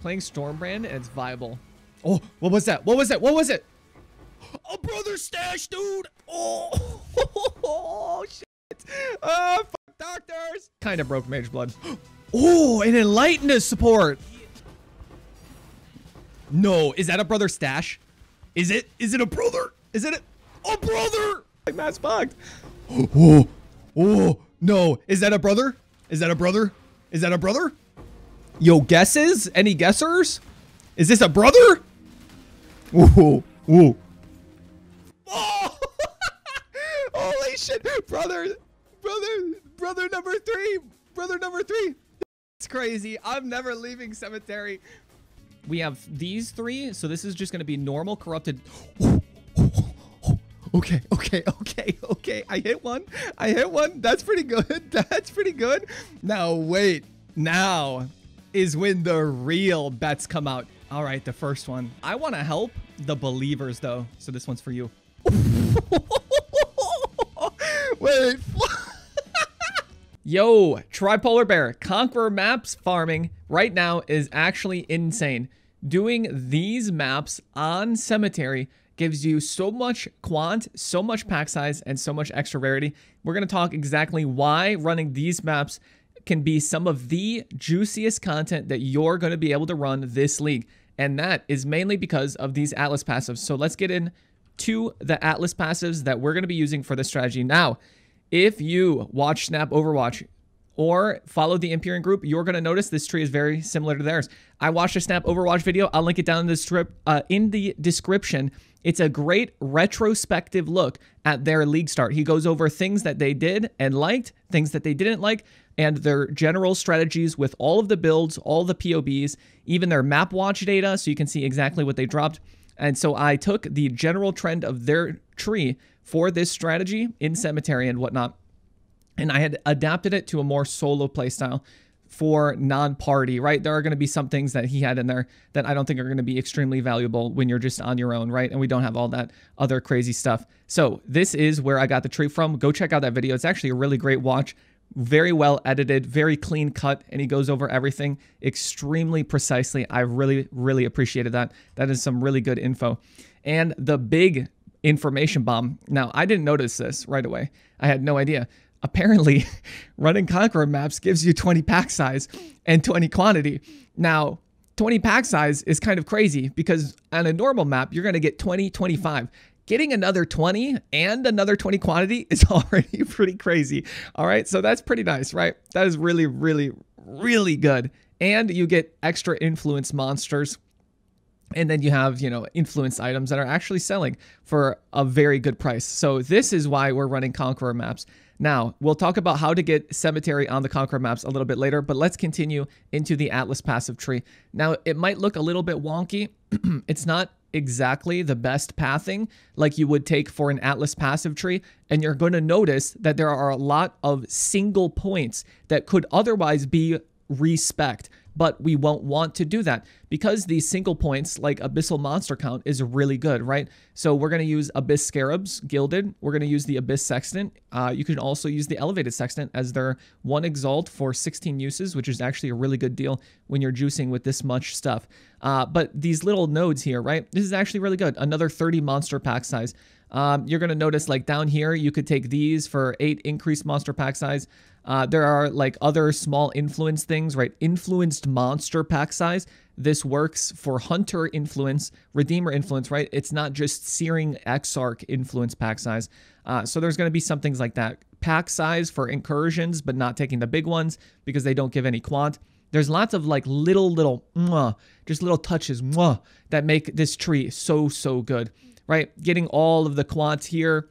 Playing Stormbrand and it's viable. Oh, what was that? What was that? What was it? Oh, Brother's Stash, dude! Oh, oh shit! Oh, fuck doctors! Kind of broke Mage Blood. Oh, an Enlightened support! No, is that a Brother's Stash? Is it? Is it a brother? Is it a... Oh, brother! Like, that's fucked. Oh, oh, no. Is that a brother? Is that a brother? Is that a brother? Yo, guesses? Any guessers? Is this a brother? Ooh, ooh. Oh! Holy shit! Brother number three! Brother number three! It's crazy. I'm never leaving Cemetery. We have these three, so this is just gonna be normal, corrupted. Okay, okay, okay, okay. I hit one. I hit one. That's pretty good. That's pretty good. Now, wait. Now is when the real bets come out. All right, the first one. I want to help the believers, though. So this one's for you. Wait. Yo, Tripolar Bear. Conqueror maps farming right now is actually insane. Doing these maps on Cemetery gives you so much quant, so much pack size, and so much extra rarity. We're going to talk exactly why running these maps can be some of the juiciest content that you're going to be able to run this league. And that is mainly because of these Atlas passives. So let's get in to the Atlas passives that we're going to be using for this strategy. Now, if you watch Snap Overwatch or follow the Empyrean group, you're going to notice this tree is very similar to theirs. I watched a Snap Overwatch video. I'll link it down in the description. It's a great retrospective look at their league start. He goes over things that they did and liked, things that they didn't like, and their general strategies with all of the builds, all the POBs, even their map watch data, so you can see exactly what they dropped. And so I took the general trend of their tree for this strategy in Cemetery and whatnot, and I had adapted it to a more solo playstyle for non-party, right? There are going to be some things that he had in there that I don't think are going to be extremely valuable when you're just on your own, right? And we don't have all that other crazy stuff. So this is where I got the tree from. Go check out that video. It's actually a really great watch. Very well edited, very clean cut, and he goes over everything extremely precisely. I really, really appreciated that. That is some really good info. And the big information bomb. Now, I didn't notice this right away. I had no idea. Apparently, running Conqueror maps gives you 20 pack size and 20 quantity. Now, 20 pack size is kind of crazy because on a normal map, you're going to get 20, 25. Getting another 20 and another 20 quantity is already pretty crazy. All right, so that's pretty nice, right? That is really, really, really good. And you get extra influence monsters. And then you have, you know, influence items that are actually selling for a very good price. So this is why we're running Conqueror maps. Now, we'll talk about how to get Cemetery on the Conqueror maps a little bit later, but let's continue into the Atlas passive tree. Now, it might look a little bit wonky. It's not exactly the best pathing like you would take for an Atlas passive tree, and you're going to notice that there are a lot of single points that could otherwise be respect, but we won't want to do that because these single points like Abyssal Monster Count is really good, right? So we're going to use Abyss Scarabs, Gilded. We're going to use the Abyss Sextant. You can also use the Elevated Sextant as their one Exalt for 16 uses, which is actually a really good deal when you're juicing with this much stuff. But these little nodes here, right? This is actually really good. Another 30 monster pack size. You're going to notice like down here, you could take these for 8 increased monster pack size. There are like other small influence things, right? Influenced monster pack size. This works for Hunter influence, Redeemer influence, right? It's not just Searing Exarch influence pack size. So there's going to be some things like that. Pack size for incursions, but not taking the big ones because they don't give any quant. There's lots of like little touches that make this tree so, so good, right? Getting all of the quants here.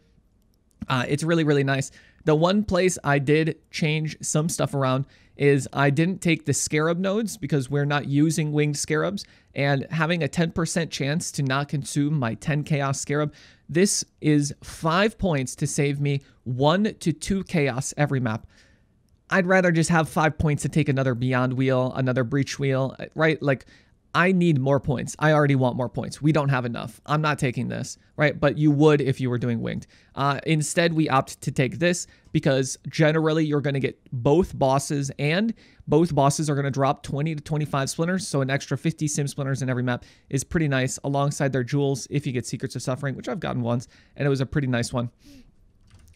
It's really, really nice. The one place I did change some stuff around is I didn't take the scarab nodes because we're not using winged scarabs, and having a 10% chance to not consume my 10 chaos scarab. This is 5 points to save me 1 to 2 chaos every map. I'd rather just have 5 points to take another Beyond wheel, another Breach wheel, right? Like I need more points. I already want more points. We don't have enough. I'm not taking this, right? But you would if you were doing winged. Instead, we opt to take this because generally you're going to get both bosses, and both bosses are going to drop 20 to 25 splinters. So an extra 50 sim splinters in every map is pretty nice alongside their jewels if you get Secrets of Suffering, which I've gotten once, and it was a pretty nice one.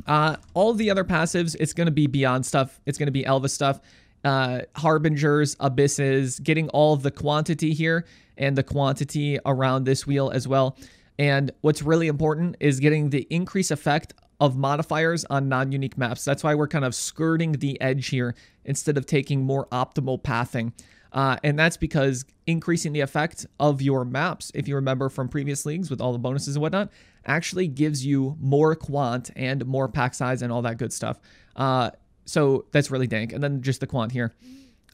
All the other passives, it's going to be Beyond stuff. It's going to be Elva stuff. Harbingers, Abysses, getting all of the quantity here and the quantity around this wheel as well. And what's really important is getting the increase effect of modifiers on non-unique maps. That's why we're kind of skirting the edge here instead of taking more optimal pathing. And that's because increasing the effect of your maps, if you remember from previous leagues with all the bonuses and whatnot, actually gives you more quant and more pack size and all that good stuff. So that's really dank. And then just the quant here.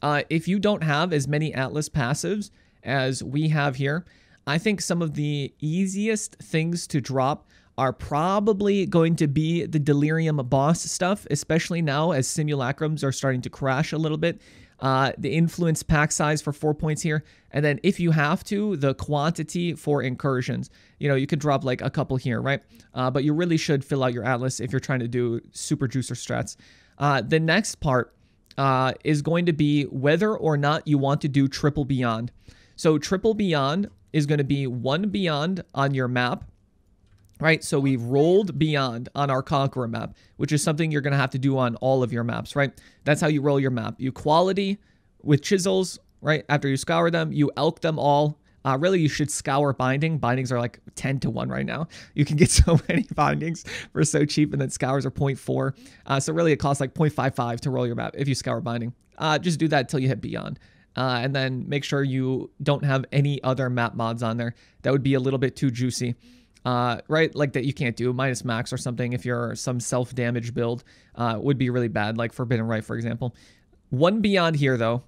If you don't have as many Atlas passives as we have here, I think some of the easiest things to drop are probably going to be the Delirium boss stuff, especially now as simulacrums are starting to crash a little bit. The influence pack size for 4 points here. And then if you have to, the quantity for incursions. You know, you could drop like a couple here, right? But you really should fill out your Atlas if you're trying to do super juicer strats. The next part is going to be whether or not you want to do triple beyond. So triple beyond is going to be one beyond on your map, right? So we've rolled beyond on our Conqueror map, which is something you're going to have to do on all of your maps, right? That's how you roll your map. You quality with chisels, right? After you scour them, you elk them all. Really, you should scour binding. Bindings are like 10 to 1 right now. You can get so many bindings for so cheap, and then scours are 0.4. So really, it costs like 0.55 to roll your map if you scour binding. Just do that until you hit beyond. And then make sure you don't have any other map mods on there. That would be a little bit too juicy, right? Like that you can't do minus max or something if you're some self-damage build. Would be really bad, like Forbidden Rite, for example. One beyond here, though.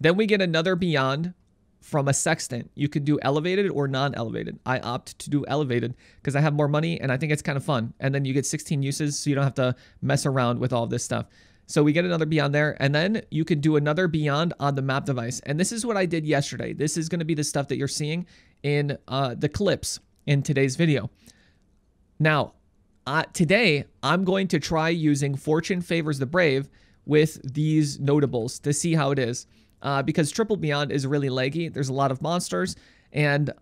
Then we get another beyond from a sextant. You could do elevated or non-elevated. I opt to do elevated because I have more money and I think it's kind of fun. And then you get 16 uses, so you don't have to mess around with all this stuff. So we get another beyond there, and then you could do another beyond on the map device. And this is what I did yesterday. This is going to be the stuff that you're seeing in the clips in today's video. Now, today I'm going to try using Fortune Favors the Brave with these notables to see how it is. Because triple beyond is really laggy. There's a lot of monsters, and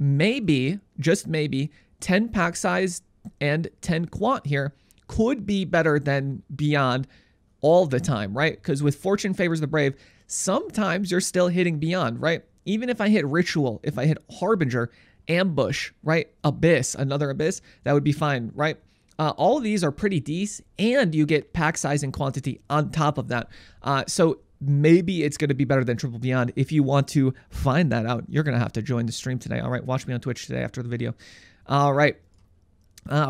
maybe, just maybe, 10 pack size and 10 quant here could be better than beyond all the time, right? Because with Fortune Favors the Brave, sometimes you're still hitting beyond, right? Even if I hit Ritual, if I hit Harbinger, Ambush, right? Abyss, another Abyss, that would be fine, right? All of these are pretty decent, and you get pack size and quantity on top of that. So maybe it's going to be better than triple beyond. If you want to find that out, you're going to have to join the stream today. All right, watch me on Twitch today after the video. All right,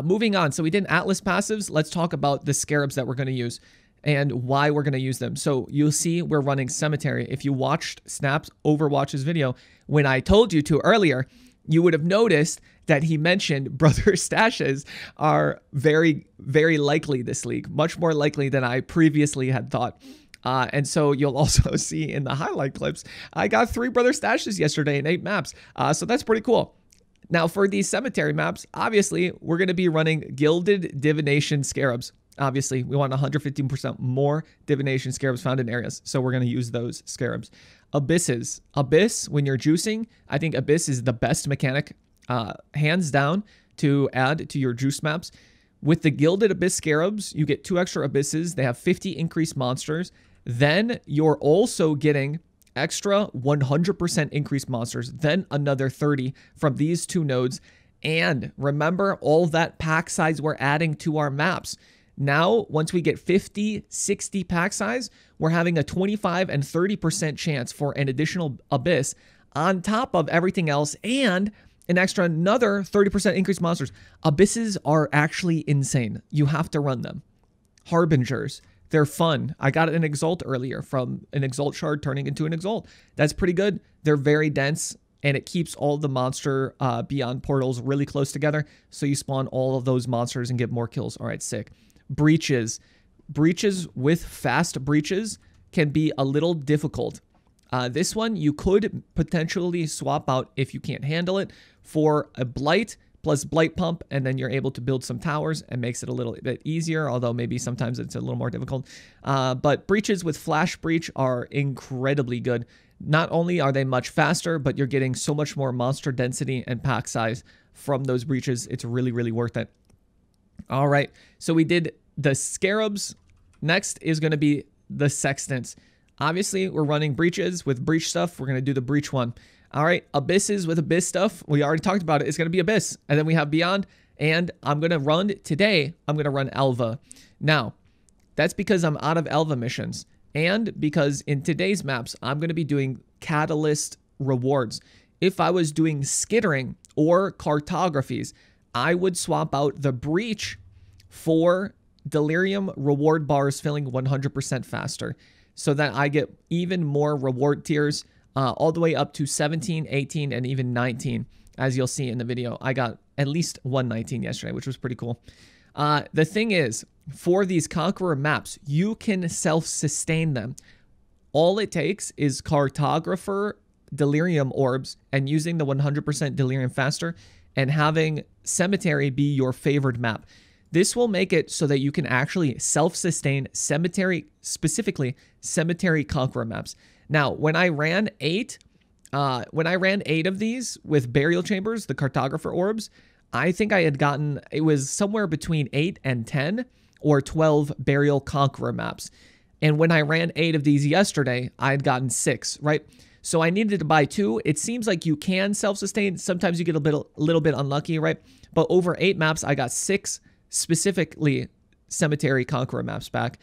moving on. So we did Atlas passives. Let's talk about the scarabs that we're going to use and why we're going to use them. So you'll see we're running Cemetery. If you watched Snap's Overwatch's video when I told you to earlier, you would have noticed that he mentioned Brother's Stashes are very, very likely this league, much more likely than I previously had thought. And so you'll also see in the highlight clips, I got 3 Brother's Stashes yesterday in 8 maps. So that's pretty cool. Now for these Cemetery maps, obviously we're going to be running Gilded Divination Scarabs. Obviously we want 115% more Divination Scarabs found in areas. So we're going to use those Scarabs. Abysses. Abyss, when you're juicing, I think Abyss is the best mechanic, hands down, to add to your juice maps. With the Gilded Abyss Scarabs, you get 2 extra Abysses. They have 50 increased monsters. Then you're also getting extra 100% increased monsters, then another 30 from these 2 nodes. And remember all that pack size we're adding to our maps. Now, once we get 50, 60 pack size, we're having a 25 and 30% chance for an additional Abyss on top of everything else, and an extra another 30% increased monsters. Abysses are actually insane. You have to run them. Harbingers. They're fun. I got an Exalt earlier from an Exalt shard turning into an Exalt. That's pretty good. They're very dense, and it keeps all the monster beyond portals really close together. So you spawn all of those monsters and get more kills. All right, sick. Breaches. Breaches with fast breaches can be a little difficult. This one you could potentially swap out if you can't handle it for a Blight plus Blight Pump, and then you're able to build some towers and makes it a little bit easier, although maybe sometimes it's a little more difficult. But breaches with Flash Breach are incredibly good. Not only are they much faster, but you're getting so much more monster density and pack size from those breaches. It's really, really worth it. All right, so we did the Scarabs. Next is going to be the Sextants. Obviously, we're running breaches with breach stuff. We're going to do the breach one. All right, Abysses with Abyss stuff. We already talked about it. It's going to be Abyss. And then we have Beyond. And I'm going to run, today, I'm going to run Elva. Now, that's because I'm out of Elva missions. And because in today's maps, I'm going to be doing Catalyst rewards. If I was doing Skittering or Cartographies, I would swap out the Breach for Delirium reward bars filling 100% faster, so that I get even more reward tiers, all the way up to 17, 18, and even 19. As you'll see in the video, I got at least 119 yesterday, which was pretty cool. The thing is, for these Conqueror maps, you can self-sustain them. All it takes is Cartographer Delirium orbs and using the 100% Delirium faster and having Cemetery be your favored map. This will make it so that you can actually self-sustain Cemetery, specifically Cemetery Conqueror maps. Now, when I ran eight of these with Burial Chambers, the Cartographer orbs, I think I had gotten, it was somewhere between 8 and 10 or 12 Burial Conqueror maps. And when I ran 8 of these yesterday, I had gotten 6, right? So I needed to buy 2. It seems like you can self-sustain. Sometimes you get a little bit unlucky, right? But over 8 maps, I got 6 specifically Cemetery Conqueror maps back.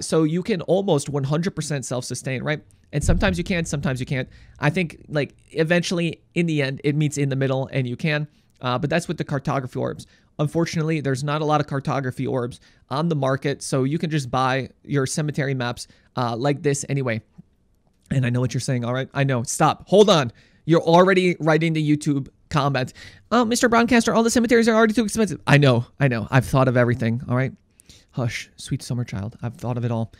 So you can almost 100% self-sustain, right? And sometimes you can, sometimes you can't. I think like eventually in the end, it meets in the middle and you can. But that's with the Cartography orbs. Unfortunately, there's not a lot of Cartography orbs on the market. So you can just buy your Cemetery maps like this anyway. And I know what you're saying, all right? I know. Stop. Hold on. You're already writing the YouTube comment. Oh, Mr. Broadcaster, all the cemeteries are already too expensive. I know. I know. I've thought of everything, all right? Hush, sweet summer child. I've thought of it all.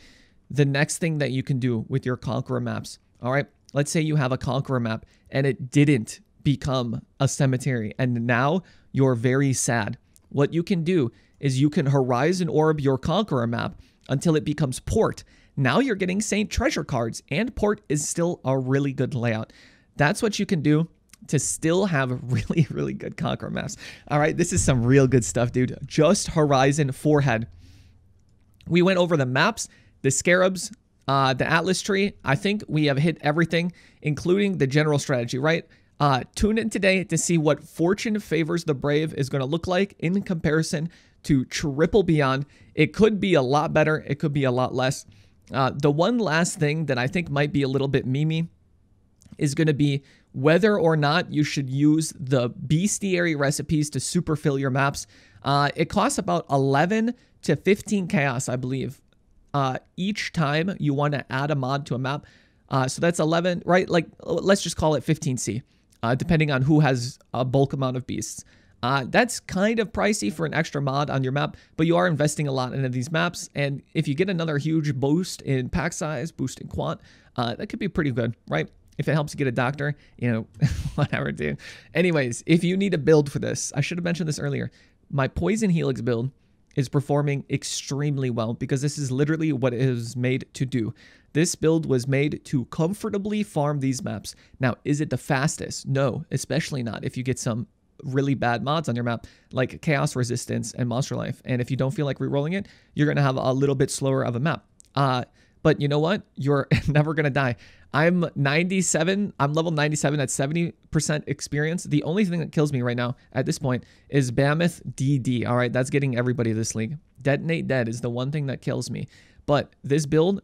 The next thing that you can do with your Conqueror maps, all right? Let's say you have a Conqueror map and it didn't become a Cemetery, and now you're very sad. What you can do is you can Horizon Orb your Conqueror map until it becomes Port. Now you're getting Saint Treasure cards, and Port is still a really good layout. That's what you can do to still have really, really good Conqueror maps. All right, this is some real good stuff, dude. Just Horizon Forehead. We went over the maps, the Scarabs, the Atlas tree. I think we have hit everything, including the general strategy, right? Tune in today to see what Fortune Favors the Brave is going to look like in comparison to Triple Beyond. It could be a lot better. It could be a lot less. The one last thing that I think might be a little bit memey is going to be whether or not you should use the bestiary recipes to superfill your maps. It costs about 11 to 15 chaos, I believe, each time you want to add a mod to a map. So that's 11, right? Like, let's just call it 15C. Depending on who has a bulk amount of beasts. That's kind of pricey for an extra mod on your map, but you are investing a lot into these maps, and if you get another huge boost in pack size, boost in quant, that could be pretty good, right? If it helps you get a doctor, you know, whatever, dude. Anyways, if you need a build for this, I should have mentioned this earlier. My Poison Helix build is performing extremely well because this is literally what it is made to do. This build was made to comfortably farm these maps. Now, is it the fastest? No, especially not if you get some really bad mods on your map, like Chaos Resistance and Monster Life. And if you don't feel like rerolling it, you're going to have a little bit slower of a map. But you know what? You're never going to die. I'm 97. I'm level 97 at 70% experience. The only thing that kills me right now at this point is Bameth DD. All right, that's getting everybody this league. Detonate Dead is the one thing that kills me. But this build,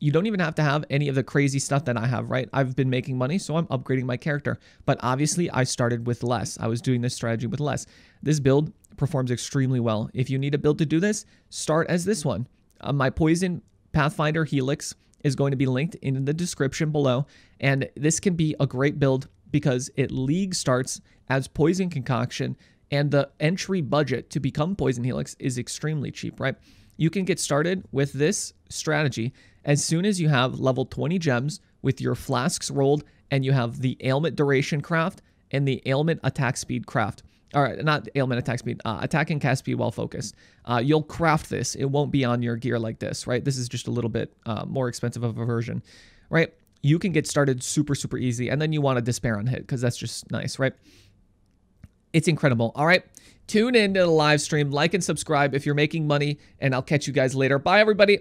you don't even have to have any of the crazy stuff that I have, right? I've been making money, so I'm upgrading my character. But obviously, I started with less. I was doing this strategy with less. This build performs extremely well. If you need a build to do this, start as this one. My Poison Pathfinder Helix is going to be linked in the description below. And this can be a great build because it league starts as Poison Concoction, and the entry budget to become Poison Helix is extremely cheap, right? You can get started with this strategy as soon as you have level 20 gems with your flasks rolled, and you have the ailment duration craft and the ailment attack speed craft. All right, not ailment attack speed, attack and cast speed while focused. You'll craft this. It won't be on your gear like this, right? This is just a little bit more expensive of a version, right? You can get started super, super easy. And then you want to despair on hit because that's just nice, right? It's incredible. All right. Tune into the live stream, like and subscribe if you're making money, and I'll catch you guys later. Bye, everybody.